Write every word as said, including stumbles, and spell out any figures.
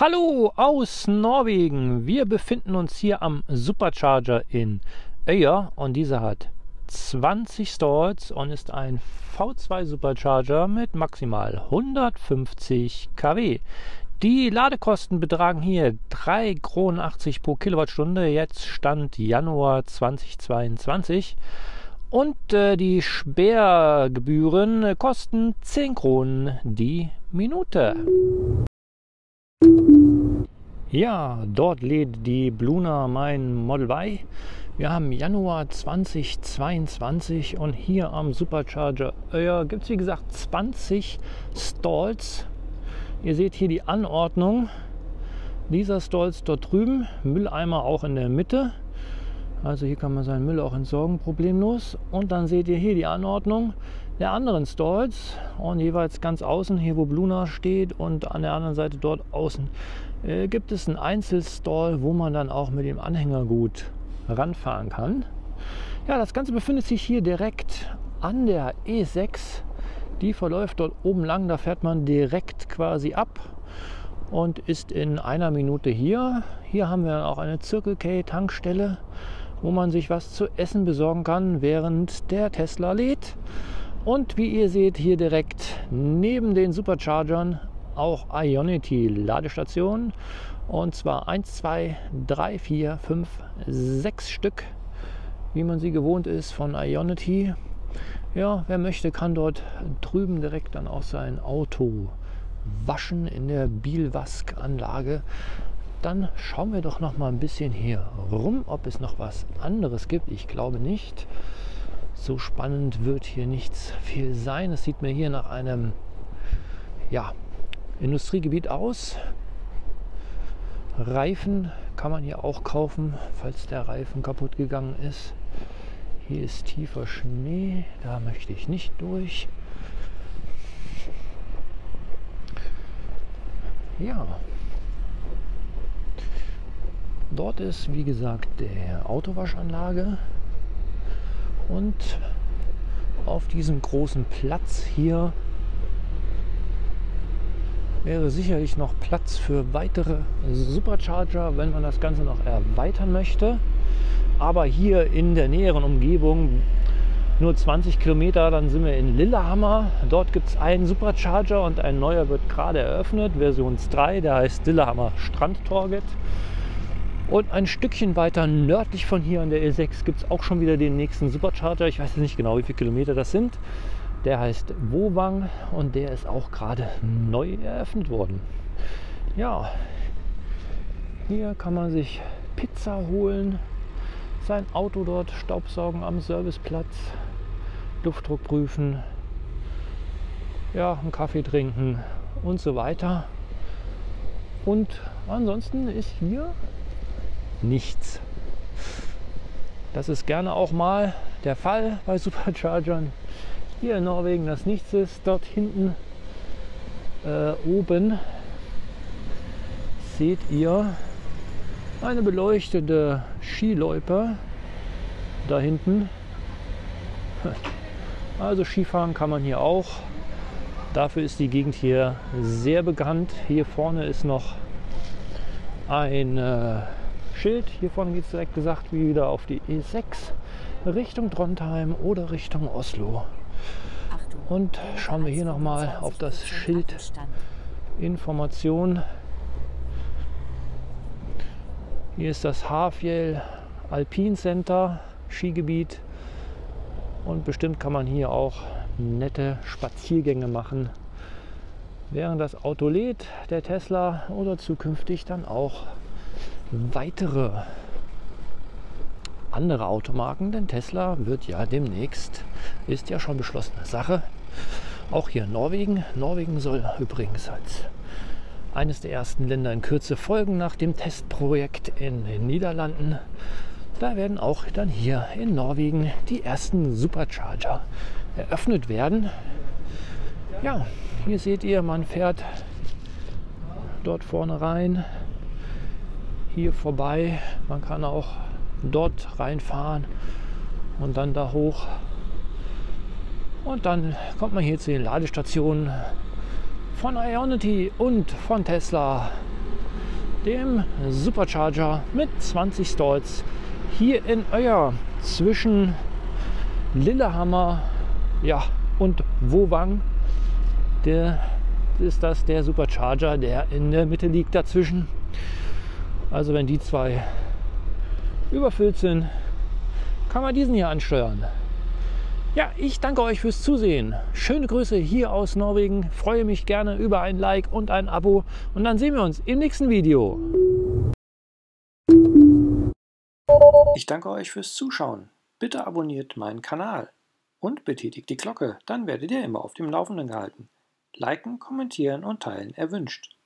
Hallo aus Norwegen. Wir befinden uns hier am Supercharger in Øyer und dieser hat zwanzig Stalls und ist ein V zwei Supercharger mit maximal hundertfünfzig Kilowatt. Die Ladekosten betragen hier drei Kronen achtzig pro Kilowattstunde, jetzt Stand Januar zweitausendzweiundzwanzig. Und äh, die Sperrgebühren äh, kosten zehn Kronen die Minute. Ja, dort lädt die Bluna mein Model Y. Wir haben Januar zweitausendzweiundzwanzig und hier am Supercharger Øyer gibt es wie gesagt zwanzig Stalls. Ihr seht hier die Anordnung dieser Stalls dort drüben, Mülleimer auch in der Mitte. Also hier kann man seinen Müll auch entsorgen, problemlos. Und dann seht ihr hier die Anordnung der anderen Stalls. Und jeweils ganz außen, hier wo Bluna steht und an der anderen Seite dort außen, äh, gibt es einen Einzelstall, wo man dann auch mit dem Anhänger gut ranfahren kann. Ja, das Ganze befindet sich hier direkt an der E sechs. Die verläuft dort oben lang, da fährt man direkt quasi ab und ist in einer Minute hier. Hier haben wir auch eine Circle K Tankstelle, wo man sich was zu essen besorgen kann, während der Tesla lädt. Und wie ihr seht, hier direkt neben den Superchargern auch Ionity Ladestationen. Und zwar eins, zwei, drei, vier, fünf, sechs Stück, wie man sie gewohnt ist von Ionity. Ja, wer möchte, kann dort drüben direkt dann auch sein Auto waschen in der Bilwask-Anlage. Dann schauen wir doch noch mal ein bisschen hier rum, ob es noch was anderes gibt. Ich glaube nicht. So spannend wird hier nichts viel sein. Es sieht mir hier nach einem ja, Industriegebiet aus. Reifen kann man hier auch kaufen, falls der Reifen kaputt gegangen ist. Hier ist tiefer Schnee, da möchte ich nicht durch. Ja. Dort ist, wie gesagt, der Autowaschanlage und auf diesem großen Platz hier wäre sicherlich noch Platz für weitere Supercharger, wenn man das Ganze noch erweitern möchte. Aber hier in der näheren Umgebung nur zwanzig Kilometer, dann sind wir in Lillehammer. Dort gibt es einen Supercharger und ein neuer wird gerade eröffnet, Version drei, der heißt Lillehammer Strandtorget. Und ein Stückchen weiter nördlich von hier an der E sechs gibt es auch schon wieder den nächsten Supercharger. Ich weiß jetzt nicht genau, wie viele Kilometer das sind. Der heißt Wohwang und der ist auch gerade neu eröffnet worden. Ja, hier kann man sich Pizza holen, sein Auto dort staubsaugen am Serviceplatz, Luftdruck prüfen, ja, einen Kaffee trinken und so weiter. Und ansonsten ist hier nichts. Das ist gerne auch mal der Fall bei Superchargern. Hier in Norwegen, dass nichts ist. Dort hinten äh, oben seht ihr eine beleuchtete Skiloipe da hinten. Also Skifahren kann man hier auch. Dafür ist die Gegend hier sehr bekannt. Hier vorne ist noch ein äh, Schild. Hier vorne geht es direkt gesagt wie wieder auf die E sechs Richtung Trondheim oder Richtung Oslo. Und schauen wir hier nochmal auf das Schild Information. Hier ist das Hafjell Alpin Center, Skigebiet. Und bestimmt kann man hier auch nette Spaziergänge machen, während das Auto lädt, der Tesla oder zukünftig dann auch weitere andere Automarken, denn Tesla wird ja demnächst, ist ja schon beschlossene Sache, auch hier in Norwegen. Norwegen soll übrigens als eines der ersten Länder in Kürze folgen nach dem Testprojekt in den Niederlanden. Da werden auch dann hier in Norwegen die ersten Supercharger eröffnet werden. Ja, hier seht ihr, man fährt dort vorne rein, hier vorbei, man kann auch dort reinfahren und dann da hoch und dann kommt man hier zu den Ladestationen von Ionity und von Tesla dem Supercharger mit zwanzig Stalls hier in Øyer zwischen Lillehammer, ja, und Wohwang. Der ist das der Supercharger, der in der Mitte liegt dazwischen. Also wenn die zwei überfüllt sind, kann man diesen hier ansteuern. Ja, ich danke euch fürs Zusehen. Schöne Grüße hier aus Norwegen. Freue mich gerne über ein Like und ein Abo. Und dann sehen wir uns im nächsten Video. Ich danke euch fürs Zuschauen. Bitte abonniert meinen Kanal und betätigt die Glocke. Dann werdet ihr immer auf dem Laufenden gehalten. Liken, kommentieren und teilen erwünscht.